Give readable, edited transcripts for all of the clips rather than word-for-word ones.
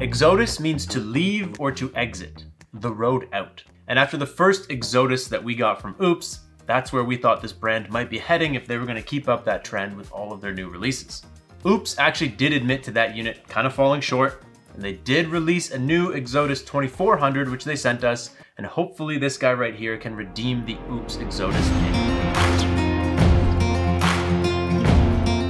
Exodus means to leave or to exit, the road out. And after the first Exodus that we got from Oupes, that's where we thought this brand might be heading if they were going to keep up that trend with all of their new releases. Oupes actually did admit to that unit kind of falling short, and they did release a new Exodus 2400, which they sent us, and hopefully this guy right here can redeem the Oupes Exodus name.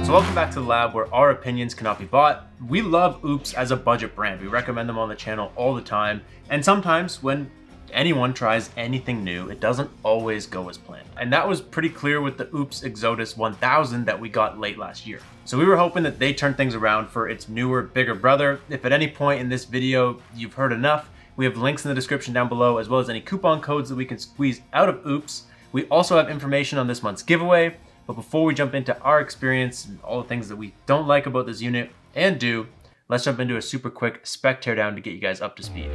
So welcome back to the lab where our opinions cannot be bought. We love Oupes as a budget brand. We recommend them on the channel all the time, and sometimes when anyone tries anything new, it doesn't always go as planned. And that was pretty clear with the Oupes Exodus 1000 that we got late last year. So we were hoping that they turned things around for its newer, bigger brother. If at any point in this video you've heard enough, we have links in the description down below, as well as any coupon codes that we can squeeze out of Oupes. We also have information on this month's giveaway. But before we jump into our experience and all the things that we don't like about this unit and do, let's jump into a super quick spec teardown to get you guys up to speed.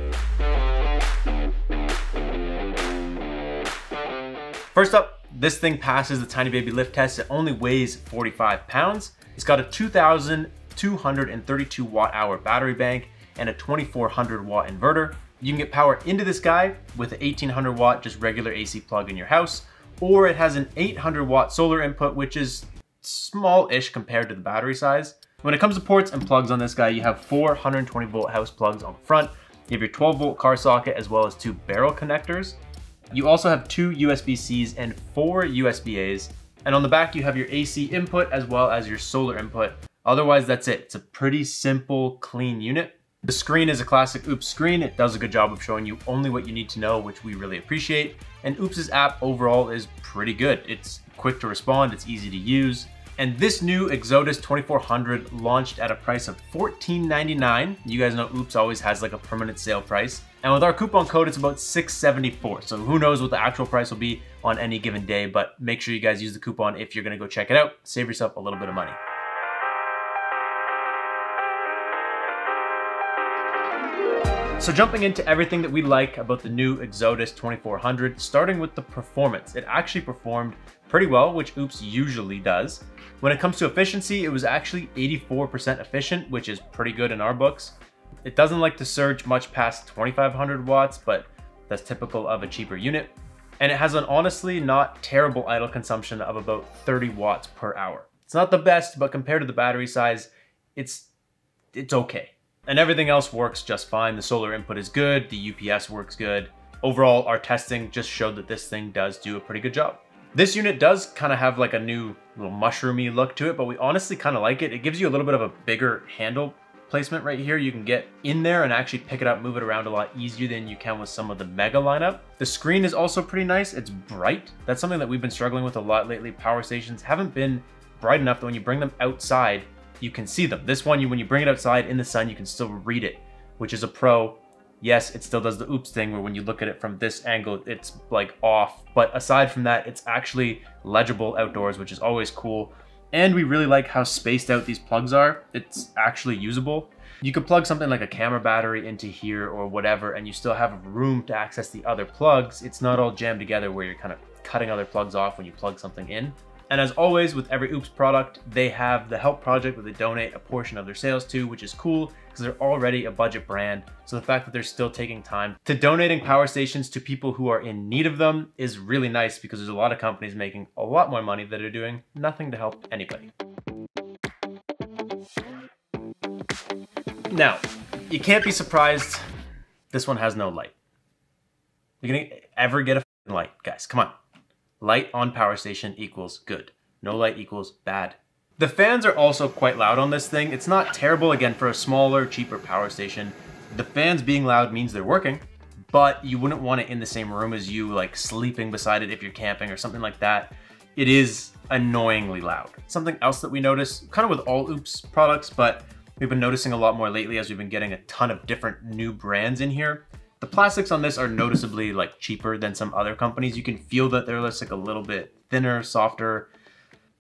First up, this thing passes the tiny baby lift test. It only weighs 45 pounds. It's got a 2,232 watt-hour battery bank and a 2,400 watt inverter. You can get power into this guy with an 1,800 watt just regular AC plug in your house, or it has an 800 watt solar input, which is small-ish compared to the battery size. When it comes to ports and plugs on this guy, you have 420 volt house plugs on the front. You have your 12 volt car socket as well as two barrel connectors. You also have two USB-Cs and four USB-As. And on the back, you have your AC input as well as your solar input. Otherwise, that's it. It's a pretty simple, clean unit. The screen is a classic Oupes screen. It does a good job of showing you only what you need to know, which we really appreciate. And Oupes' app overall is pretty good. It's quick to respond, it's easy to use. And this new Exodus 2400 launched at a price of $14.99. You guys know Oupes always has like a permanent sale price. And with our coupon code, it's about $6.74. So who knows what the actual price will be on any given day, but make sure you guys use the coupon if you're gonna go check it out. Save yourself a little bit of money. So jumping into everything that we like about the new Exodus 2400, starting with the performance. It actually performed pretty well, which Oupes usually does. When it comes to efficiency, it was actually 84% efficient, which is pretty good in our books. It doesn't like to surge much past 2,500 watts, but that's typical of a cheaper unit. And it has an honestly not terrible idle consumption of about 30 watts per hour. It's not the best, but compared to the battery size, it's okay. And everything else works just fine. The solar input is good, the UPS works good. Overall, our testing just showed that this thing does do a pretty good job. This unit does kind of have like a new little mushroomy look to it, but we honestly kind of like it. It gives you a little bit of a bigger handle placement right here. You can get in there and actually pick it up, move it around a lot easier than you can with some of the Mega lineup. The screen is also pretty nice. It's bright. That's something that we've been struggling with a lot lately. Power stations haven't been bright enough that when you bring them outside, you can see them. This one, when you bring it outside in the sun, you can still read it, which is a pro. Yes, it still does the Oupes thing where when you look at it from this angle, it's like off. But aside from that, it's actually legible outdoors, which is always cool. And we really like how spaced out these plugs are. It's actually usable. You could plug something like a camera battery into here or whatever, and you still have room to access the other plugs. It's not all jammed together where you're kind of cutting other plugs off when you plug something in. And as always, with every Oupes product, they have the help project where they donate a portion of their sales to, which is cool because they're already a budget brand. So the fact that they're still taking time to donating power stations to people who are in need of them is really nice because there's a lot of companies making a lot more money that are doing nothing to help anybody. Now, you can't be surprised this one has no light. You're gonna ever get a f***ing light, guys, come on. Light on power station equals good. No light equals bad. The fans are also quite loud on this thing. It's not terrible, again, for a smaller, cheaper power station. The fans being loud means they're working, but you wouldn't want it in the same room as you, like sleeping beside it if you're camping or something like that. It is annoyingly loud. Something else that we notice, kind of with all Oupes products, but we've been noticing a lot more lately as we've been getting a ton of different new brands in here. The plastics on this are noticeably like cheaper than some other companies. You can feel that they're just like a little bit thinner, softer.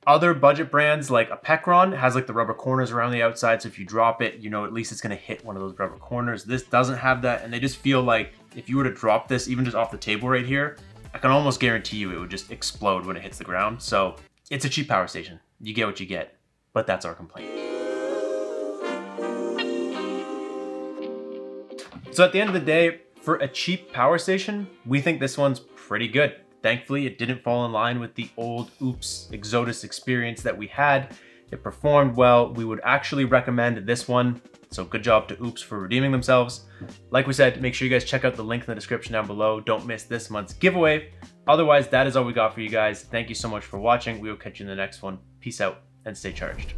Other budget brands like a Pecron has like the rubber corners around the outside. So if you drop it, you know, at least it's going to hit one of those rubber corners. This doesn't have that. And they just feel like if you were to drop this even just off the table right here, I can almost guarantee you it would just explode when it hits the ground. So it's a cheap power station. You get what you get, but that's our complaint. So at the end of the day, for a cheap power station, we think this one's pretty good. Thankfully, it didn't fall in line with the old Oupes Exodus experience that we had. It performed well. We would actually recommend this one. So good job to Oupes for redeeming themselves. Like we said, make sure you guys check out the link in the description down below. Don't miss this month's giveaway. Otherwise, that is all we got for you guys. Thank you so much for watching. We will catch you in the next one. Peace out and stay charged.